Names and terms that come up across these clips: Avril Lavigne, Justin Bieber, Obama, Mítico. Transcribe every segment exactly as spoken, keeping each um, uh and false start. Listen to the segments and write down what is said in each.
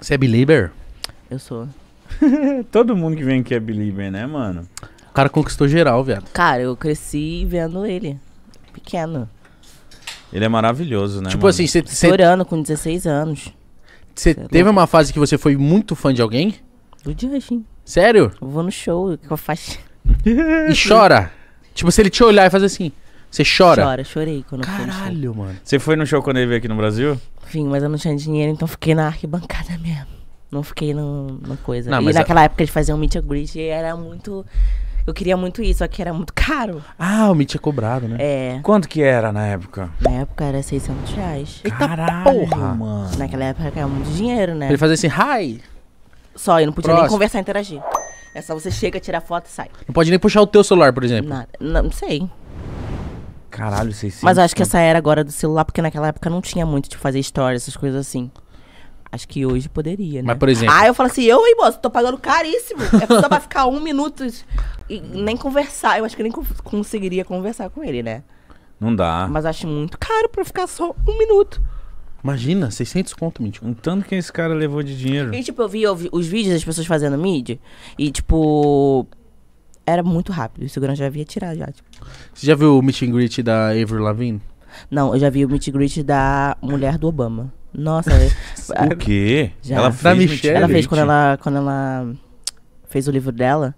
Você é belieber? Eu sou. Todo mundo que vem aqui é belieber, né, mano? O cara conquistou geral, viado. Cara, eu cresci vendo ele. Pequeno. Ele é maravilhoso, né? Tipo, mano? Assim, você... Chorando com dezesseis anos. Você teve uma fase que você foi muito fã de alguém? Do Justin. Sério? Eu vou no show, o que eu faço? E chora. Tipo, se ele te olhar e fazer assim... Você chora? Chora, chorei quando eu fui no show. Caralho, mano. Você foi no show quando ele veio aqui no Brasil? Vim, mas eu não tinha dinheiro, então fiquei na arquibancada mesmo. Não fiquei no, no coisa. Não, e naquela a... época de fazer um meet and greet, era muito... Eu queria muito isso, só que era muito caro. Ah, o meet é cobrado, né? É. Quanto que era na época? Na época era seiscentos reais. Caralho, eita porra, mano. Naquela época era muito dinheiro, né? Pra ele fazer assim, hi. Só, eu não podia Próximo. nem conversar, interagir. É só você chega, tira a foto e sai. Não pode nem puxar o teu celular, por exemplo? Nada. Não, não sei. Caralho, seiscentos. Mas eu acho que essa era agora do celular, porque naquela época não tinha muito de tipo, fazer história, essas coisas assim. Acho que hoje poderia, né? Mas, por exemplo... Ah, eu falo assim, eu, hein, moço, tô pagando caríssimo. É só pra ficar um minuto e nem conversar. Eu acho que eu nem conseguiria conversar com ele, né? Não dá. Mas acho muito caro pra ficar só um minuto. Imagina, seiscentos conto, Mítico. Um tanto que esse cara levou de dinheiro. E, tipo, eu vi, eu vi os vídeos das pessoas fazendo mídia e, tipo... Era muito rápido. O segurança já via tirar, já, tipo. Você já viu o meet and greet da Avril Lavigne? Não, eu já vi o meet and greet da mulher do Obama. Nossa, a... O quê? Já. Ela fez, ela fez quando, ela, quando ela fez o livro dela.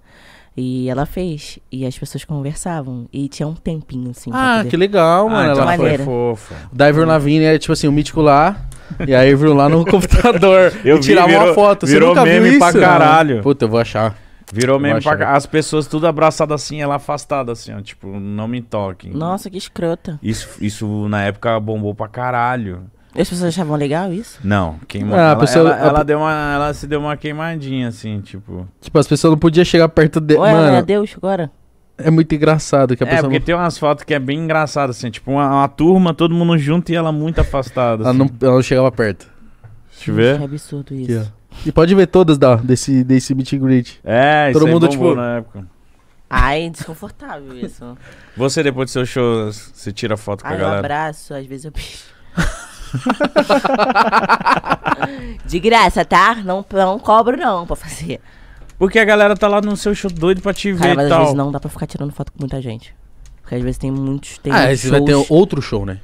E ela fez. E as pessoas conversavam. E tinha um tempinho, assim. Ah, poder... que legal, mano. Ah, então ela foi fofa. Da Avril Lavigne era, tipo assim, o Mítico lá. E a Avril lá no computador. Eu e vi, tirava virou, uma foto. Você virou nunca meme viu isso? Pra caralho. Puta, eu vou achar. Virou mesmo pra cá. As pessoas tudo abraçadas assim, ela afastada assim, ó. Tipo, não me toquem. Nossa, que escrota. Isso, isso na época bombou pra caralho. E as pessoas achavam legal isso? Não, queimou. Ah, ela, pessoa, ela, a... ela, deu uma, ela se deu uma queimadinha assim, tipo. Tipo, as pessoas não podiam chegar perto dele. Olha, mano, Deus, agora. É muito engraçado que a é, pessoa. É, porque não... tem umas fotos que é bem engraçado assim. Tipo, uma, uma turma, todo mundo junto e ela muito afastada. Ela, assim. não, ela não chegava perto. Deixa eu ver. Que absurdo isso. Aqui, e pode ver todas da, desse, desse meet and greet. É, todo isso mundo, tipo... na época. Ai, desconfortável isso. Você, depois do seu show, você tira foto com Ai, a galera? Um abraço, às vezes eu De graça, tá? Não, não cobro não pra fazer. Porque a galera tá lá no seu show doido pra te Cara, ver mas e tal. Às vezes não dá pra ficar tirando foto com muita gente. Porque às vezes tem muitos... Tem ah, muitos você shows. Vai ter outro show, né?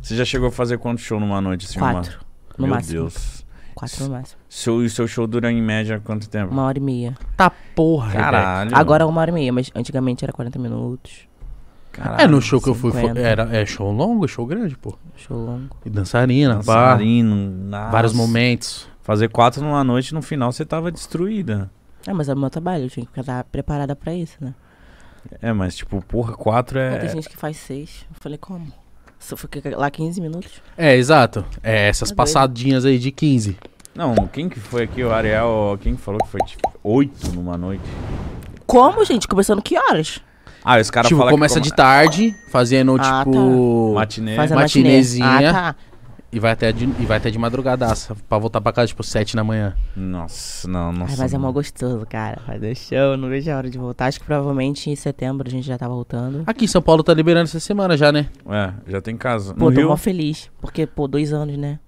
Você já chegou a fazer quantos shows numa noite? Assim, Quatro. Uma... No Meu máximo. Deus. Quatro no máximo. Seu, seu show dura em média quanto tempo? Uma hora e meia. Tá porra, caralho. Agora é uma hora e meia, mas antigamente era quarenta minutos. Caralho. É, no show que cinquenta. Eu fui, era é show longo, show grande, pô. Show longo. E dançarina, dançarino, bar, vários momentos. Fazer quatro numa noite, no final você tava destruída. É, mas é o meu trabalho, eu tinha que estar preparada pra isso, né? É, mas tipo, porra, quatro é... Tem gente que faz seis. Eu falei, como? Só fiquei lá quinze minutos. É, exato. É, essas passadinhas aí de quinze. Não, quem que foi aqui? O Ariel, quem que falou que foi tipo oito numa noite? Como, gente? Começando que horas? Ah, os caras tipo, falam começa que come... de tarde, fazendo ah, tipo... Tá. Matinê. Matinezinha. Ah, tá. E vai até de, e vai até de madrugadaça, pra voltar pra casa tipo sete da manhã. Nossa, não, nossa. Ai, mas é mó gostoso, cara. Fazer show, não vejo a hora de voltar. Acho que provavelmente em setembro a gente já tá voltando. Aqui em São Paulo tá liberando essa semana já, né? É, já tem casa. Pô, no tô Rio... mó feliz, porque, pô, dois anos, né?